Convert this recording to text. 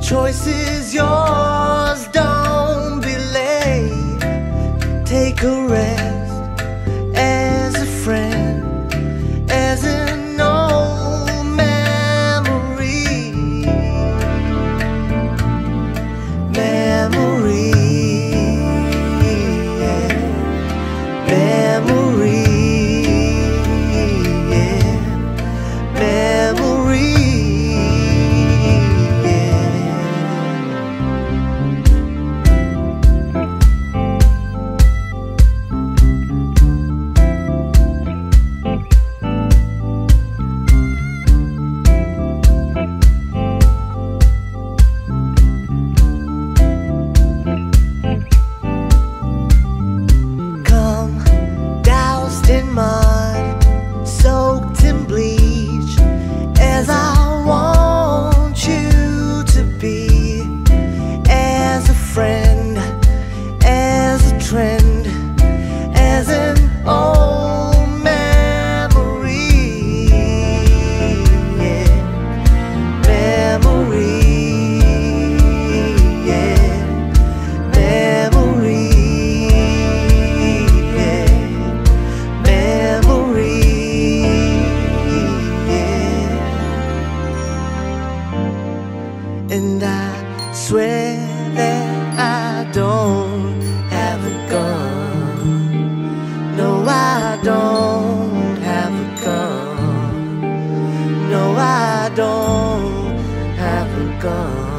Choice is yours, don't be late. Take a rest as a friend, as an old memory. And I swear that I don't have a gun. No, I don't have a gun. No, I don't have a gun.